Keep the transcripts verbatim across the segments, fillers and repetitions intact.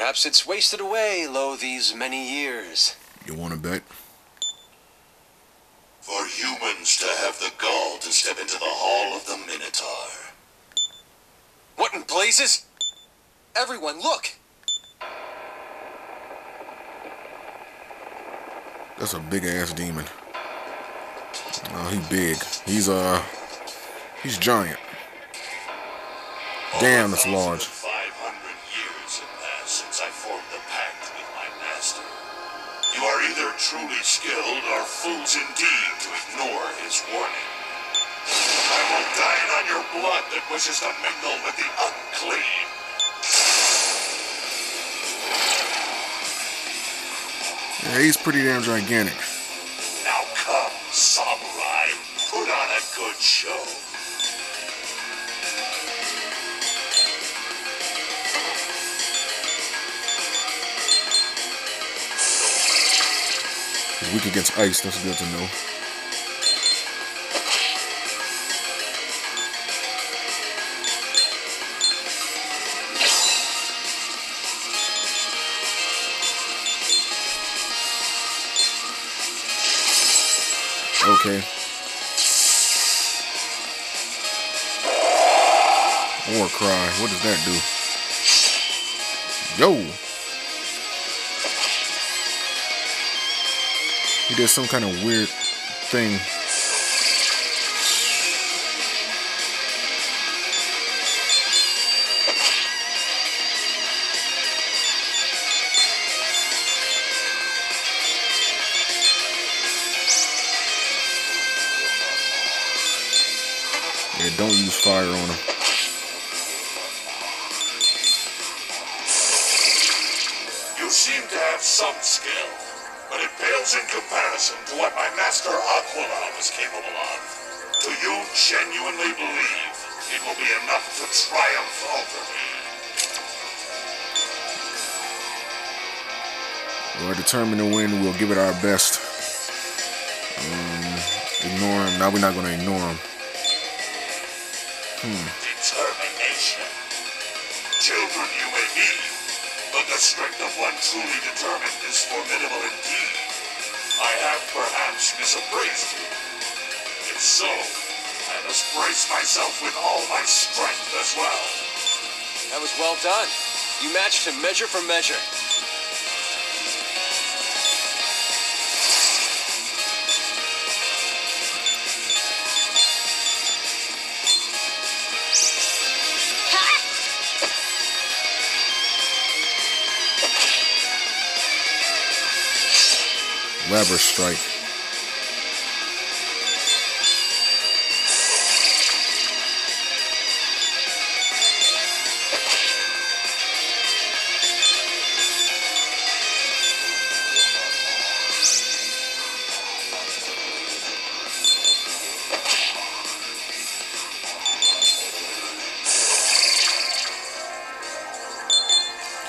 Perhaps it's wasted away, lo, these many years. You want to bet? For humans to have the gall to step into the hall of the Minotaur. What in blazes? Everyone, look! That's a big-ass demon. Oh, he big. He's, uh... he's giant. Damn, that's large. five hundred years have passed since I formed the pact with my master. You are either truly skilled or fools indeed to ignore his warning. I will dine on your blood that wishes to mingle with the unclean. Yeah, he's pretty damn gigantic. Now come, samurai, put on a good show. He's weak against ice, that's good to know. Okay. War cry. What does that do? Yo! He did some kind of weird thing. Yeah, don't use fire on him. You seem to have some skill, but it pales in comparison to what my master Aqualau was capable of. Do you genuinely believe it will be enough to triumph over me? We're determined to win. We'll give it our best. Um, ignore him. Now we're not going to ignore him. Hmm. Determination. Children you may be, but the strength of one truly determined is formidable indeed. I have perhaps misappraised you. If so, I must brace myself with all my strength as well. That was well done. You matched him measure for measure. Lever Strike.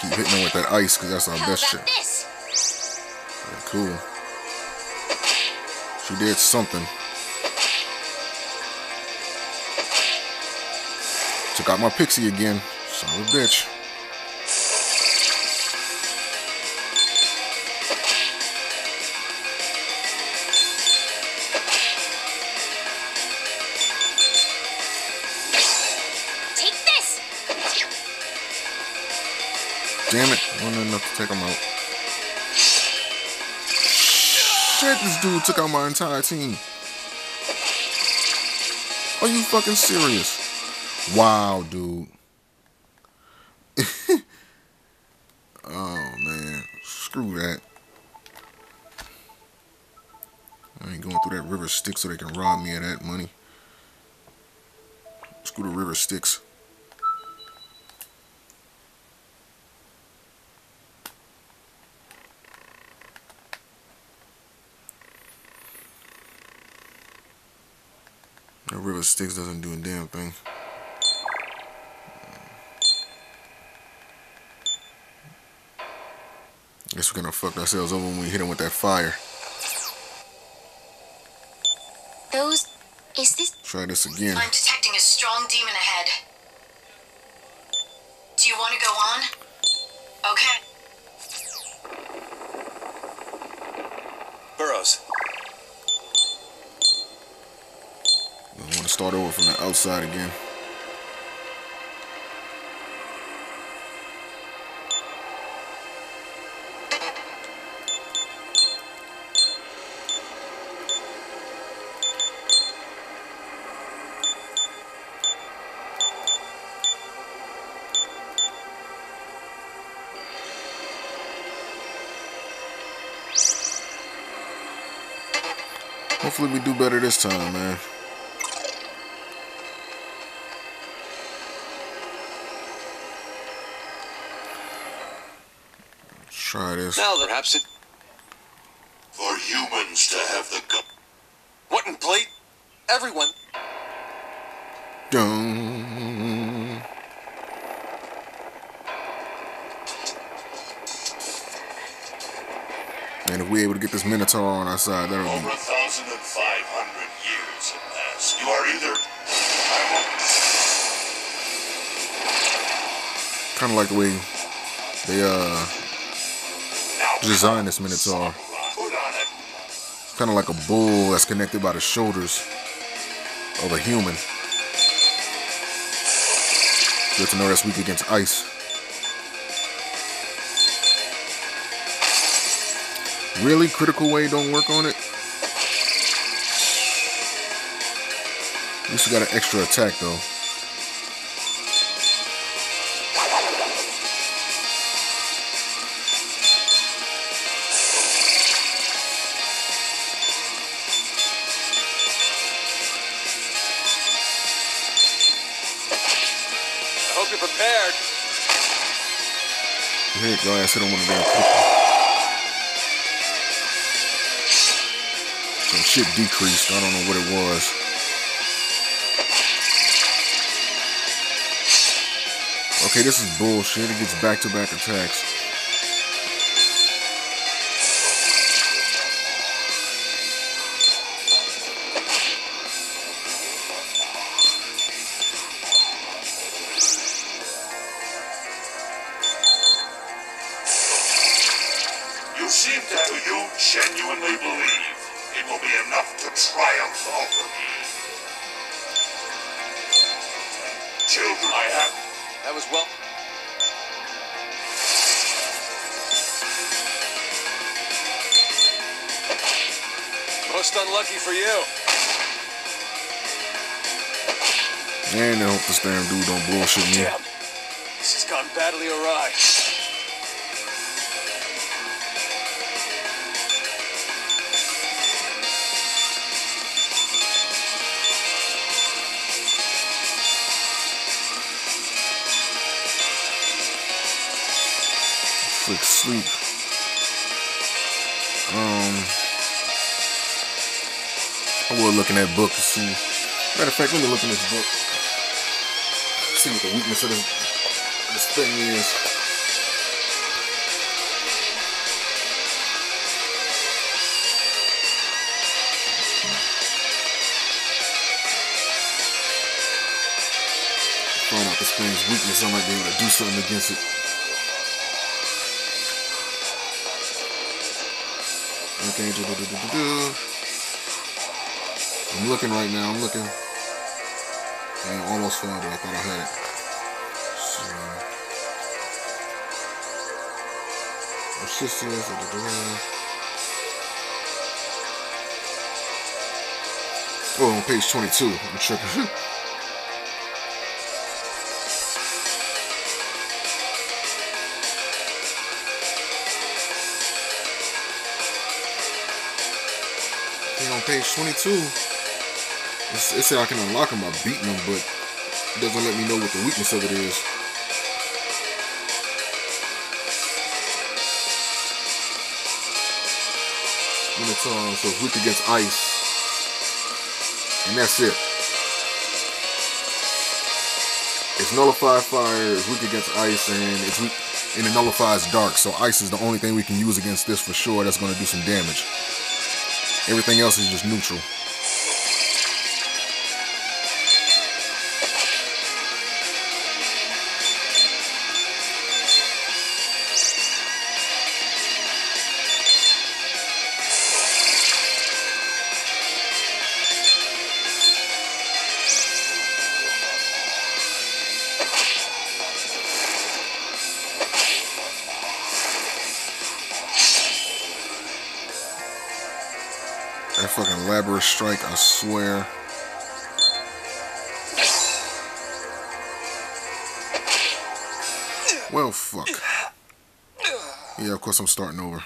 Keep hitting him with that ice because that's our How best shit. Yeah, cool. She did something. Took out my pixie again. Son of a bitch. Take this. Damn it. Wasn't enough to take him out. Shit, this dude took out my entire team. Are you fucking serious? Wow, dude. Oh, man. Screw that. I ain't going through that River Styx so they can rob me of that money. Screw the River Styx. That River Styx doesn't do a damn thing. Guess we're gonna fuck ourselves over when we hit him with that fire. Those is this. Try this again. I'm detecting a strong demon ahead. Do you want to go on? Okay. going from the outside again. Hopefully we do better this time, man. Let's try this. Now perhaps it... For humans to have the... What in plate? Everyone. Dun. And if we're able to get this Minotaur on our side, that'll be... one thousand five hundred years have passed. You are either... Kind of like the way they uh, designed this Minotaur. Kind of like a bull that's connected by the shoulders of a human. Good to know that's weak against ice. Really? Critical Wave don't work on it? At least we got an extra attack, though. I hope you're prepared. Here you go, I said I don't want to be. Some shit decreased. I don't know what it was. Okay, this is bullshit. It gets back-to-back attacks. You seem to, do you genuinely believe it will be enough to triumph over me? Children, I have... That was well. Most unlucky for you. And I hope this damn dude don't bullshit me. Damn. This has gone badly awry. Quick sleep. Um, I will look in that book to see. Matter of fact, let me look in this book. See what the weakness of this, of this thing is. Find out this thing's weakness. I might be able to do something against it. Okay, do, do, do, do, do. I'm looking right now, I'm looking. And I almost found it, I thought I had it. So, assistance, da, da, da. Oh, on page twenty-two, I'm tripping. Page twenty-two, it's, it said I can unlock them by beating them, but it doesn't let me know what the weakness of it is. Minotaur, so it's weak against ice, and that's it. It's nullified fire, it's weak against ice, and it's weak, and it nullifies dark, so ice is the only thing we can use against this for sure that's going to do some damage. Everything else is just neutral. fucking Labyrinth Strike, I swear. Well, fuck. Yeah, of course I'm starting over.